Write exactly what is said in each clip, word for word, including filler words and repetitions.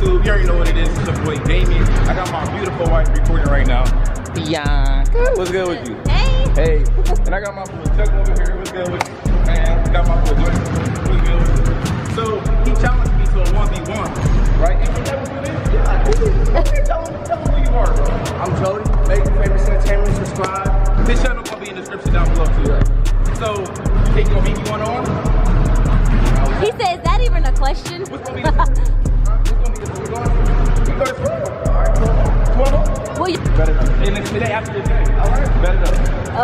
YouTube. You already know what it is. It's your boy Damien. I got my beautiful wife recording right now. Biannca. What's good with you? Hey. Hey. And I got my boy Chuck over here. What's good with you? And I got my boy Jordan. What's good with you? So he challenged me to a one v one, right? And you never do this? Yeah, I did. Tell him, tell him who you are, bro. I'm Jody. Make your favorites entertainment. Subscribe. This channel will be in the description down below too. Right? So you think you'll beat me one on one? He said, is that even a question? What's going to be the all right, better enough. And it's today after the day. All right, better enough.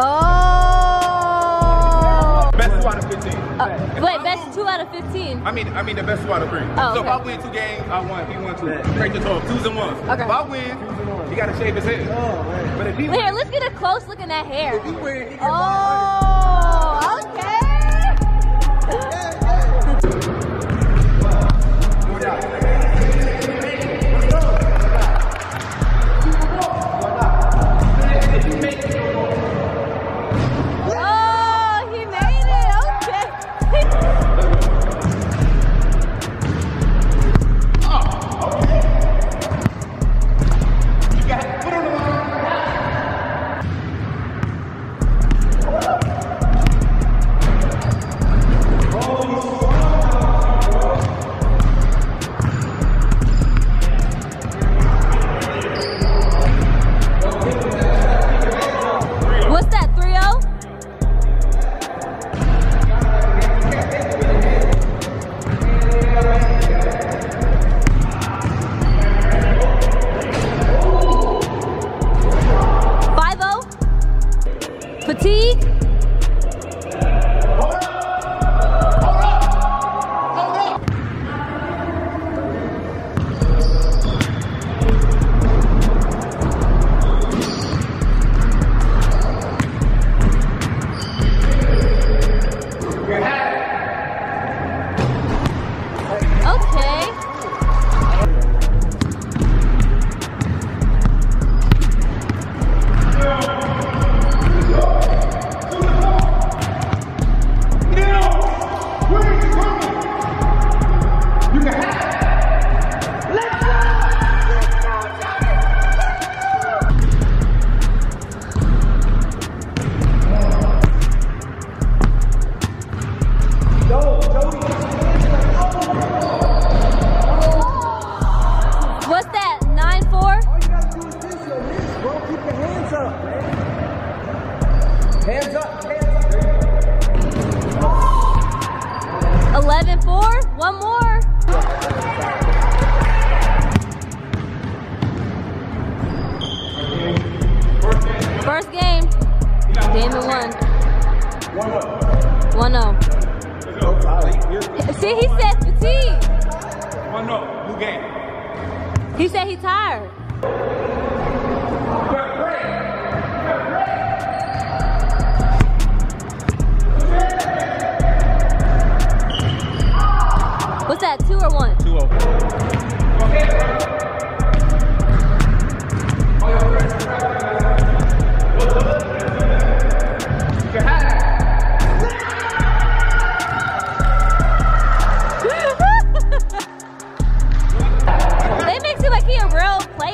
Oh. Best two out of fifteen. Uh, wait, I best win, two out of fifteen? I mean, I mean the best two out of three. Oh, so okay. If I win two games, I won. He won two. Break the talk. Twos and ones. Okay. If I win, he got to shave his head. Oh, man. But if he wait, here, let's get a close look at that hair. If he win, he oh, okay. See, he said fatigue. Oh no, new game. He said he's tired. What's that, two or one? Two over. Okay.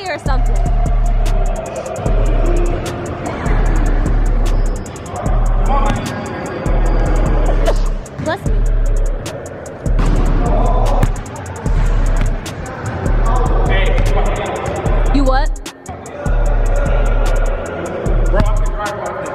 Or something. Come on. Bless me. Hey. You what? Bro, I can drive right there.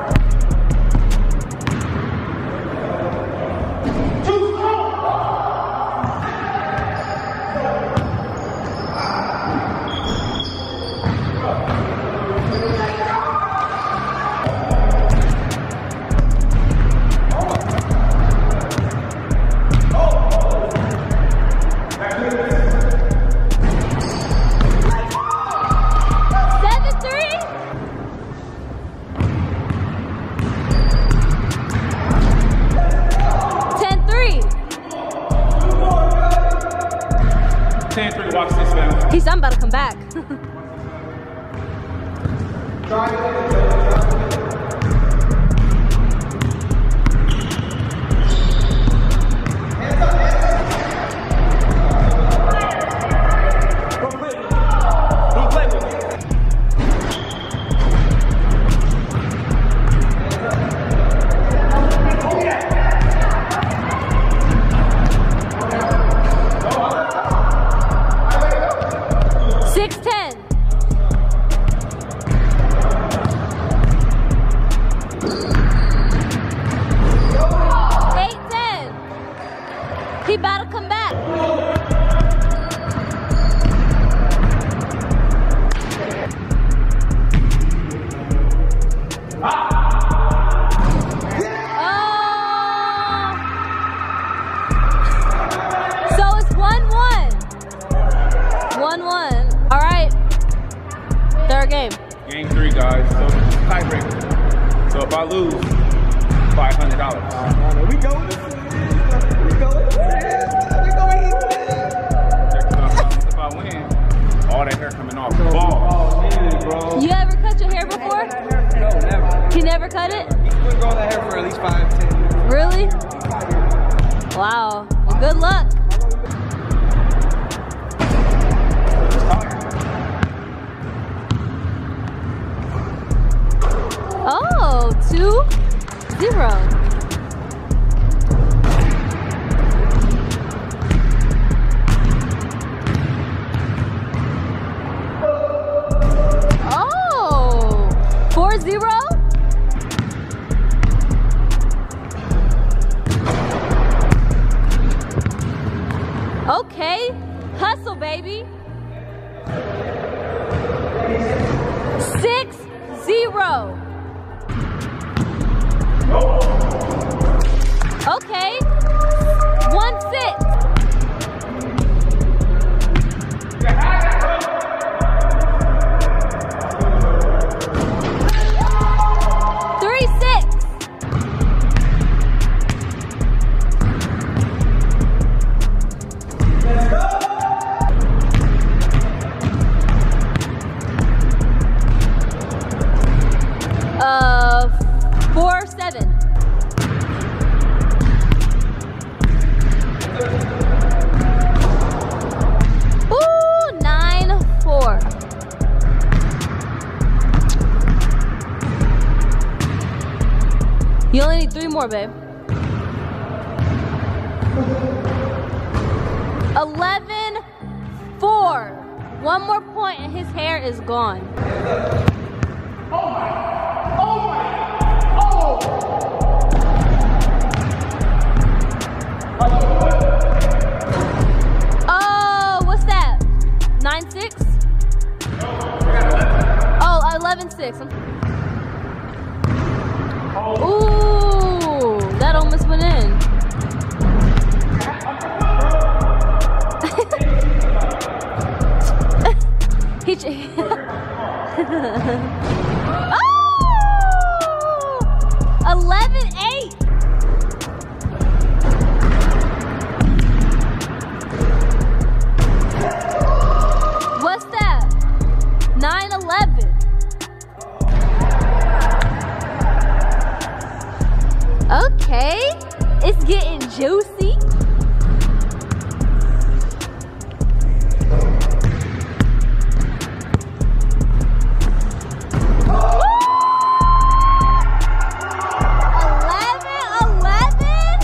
Too slow. He said I'm about to come back. six ten. eight ten. He about to come back. Oh. So it's one one. one one. All right. Third game. Game three, guys. So it's a tiebreaker. So if I lose, five hundred dollars. Uh, we go. If I win, all that hair coming off the ball. You ever cut your hair before? No, never. He never cut it? He's been growing that hair for at least five, ten years. Really? Wow. Well, good luck. Oh, two zero. Zero? Okay, hustle, baby. Six, zero. Okay, one, six. You only need three more, babe. eleven four. One more point and his hair is gone. Oh my. Oh my. Oh. Oh, what's that? nine six? Oh, eleven six. Ooh, that almost went in. he ch oh! eleven eight. What's that? nine eleven. Okay, it's getting juicy. eleven eleven?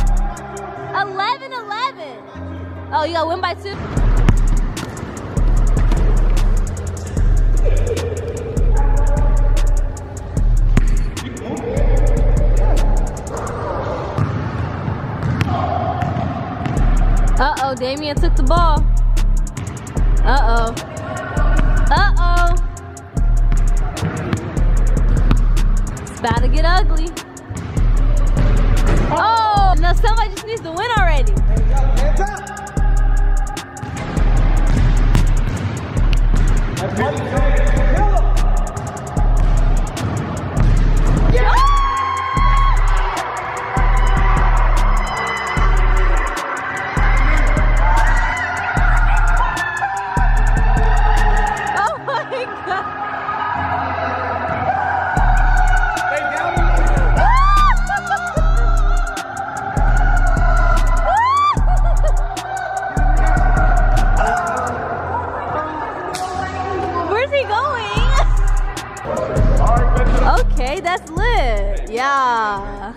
eleven eleven? Oh, you gotta win by two? Uh-oh, Damien took the ball. Uh-oh. Uh-oh. It's about to get ugly. Oh, now somebody just needs to win already. Hands up, hands up. Oh! Going. Okay, that's lit. Yeah.